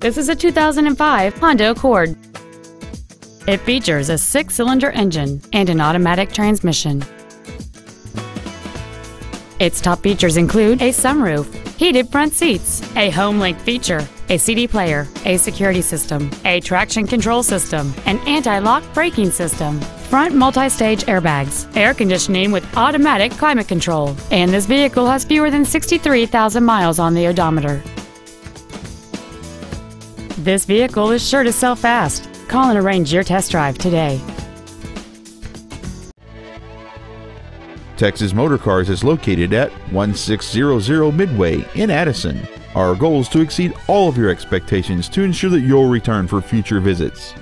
This is a 2005 Honda Accord. It features a 6-cylinder engine and an automatic transmission. Its top features include a sunroof, heated front seats, a HomeLink feature, a CD player, a security system, a traction control system, an anti-lock braking system, front multi-stage airbags, air conditioning with automatic climate control, and this vehicle has fewer than 63,000 miles on the odometer. This vehicle is sure to sell fast. Call and arrange your test drive today. Texas Motor Cars is located at 1600 Midway in Addison. Our goal is to exceed all of your expectations to ensure that you'll return for future visits.